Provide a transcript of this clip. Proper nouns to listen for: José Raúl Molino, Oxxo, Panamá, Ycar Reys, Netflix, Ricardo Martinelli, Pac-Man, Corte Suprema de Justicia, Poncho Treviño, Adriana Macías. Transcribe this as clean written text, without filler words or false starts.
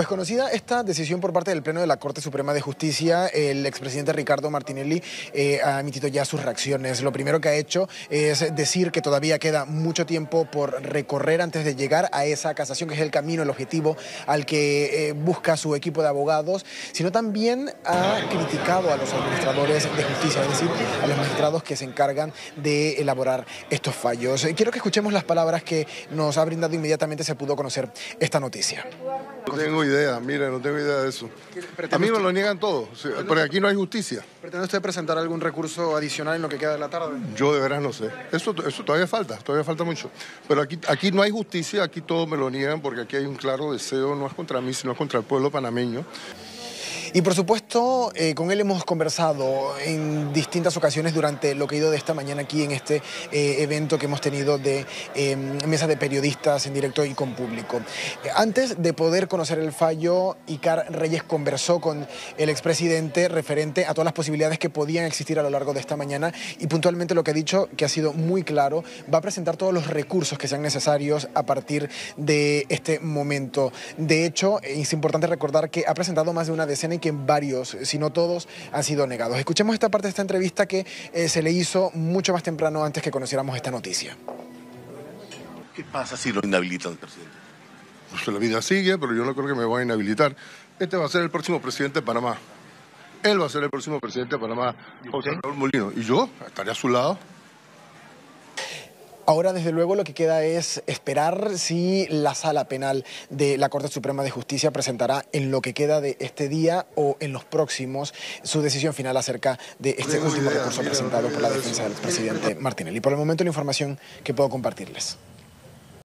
Pues conocida esta decisión por parte del Pleno de la Corte Suprema de Justicia, el expresidente Ricardo Martinelli ha emitido ya sus reacciones. Lo primero que ha hecho es decir que todavía queda mucho tiempo por recorrer antes de llegar a esa casación, que es el camino, el objetivo al que busca su equipo de abogados, sino también ha criticado a los administradores de justicia, es decir, a los magistrados que se encargan de elaborar estos fallos. Quiero que escuchemos las palabras que nos ha brindado inmediatamente se pudo conocer esta noticia. No tengo idea, mire, no tengo idea de eso. A mí me lo niegan todo, porque aquí no hay justicia. ¿Pretende usted presentar algún recurso adicional en lo que queda de la tarde? Yo de veras no sé. Eso todavía falta mucho. Pero aquí no hay justicia, aquí todo me lo niegan, porque aquí hay un claro deseo, no es contra mí, sino contra el pueblo panameño. Y por supuesto, con él hemos conversado en distintas ocasiones durante lo que ha ido de esta mañana aquí en este evento que hemos tenido de mesa de periodistas en directo y con público. Antes de poder conocer el fallo, Ycar Reys conversó con el expresidente referente a todas las posibilidades que podían existir a lo largo de esta mañana, y puntualmente lo que ha dicho, que ha sido muy claro, va a presentar todos los recursos que sean necesarios a partir de este momento. De hecho, es importante recordar que ha presentado más de una decena y que varios, si no todos, han sido negados. Escuchemos esta parte de esta entrevista que se le hizo mucho más temprano antes que conociéramos esta noticia. ¿Qué pasa si lo inhabilitan, presidente? Pues la vida sigue, pero yo no creo que me van a inhabilitar. Este va a ser el próximo presidente de Panamá. Él va a ser el próximo presidente de Panamá, José Raúl Molino. Y yo estaré a su lado. Ahora, desde luego, lo que queda es esperar si la sala penal de la Corte Suprema de Justicia presentará en lo que queda de este día o en los próximos su decisión final acerca de este último recurso presentado por la defensa del presidente Martinelli. Por el momento, la información que puedo compartirles.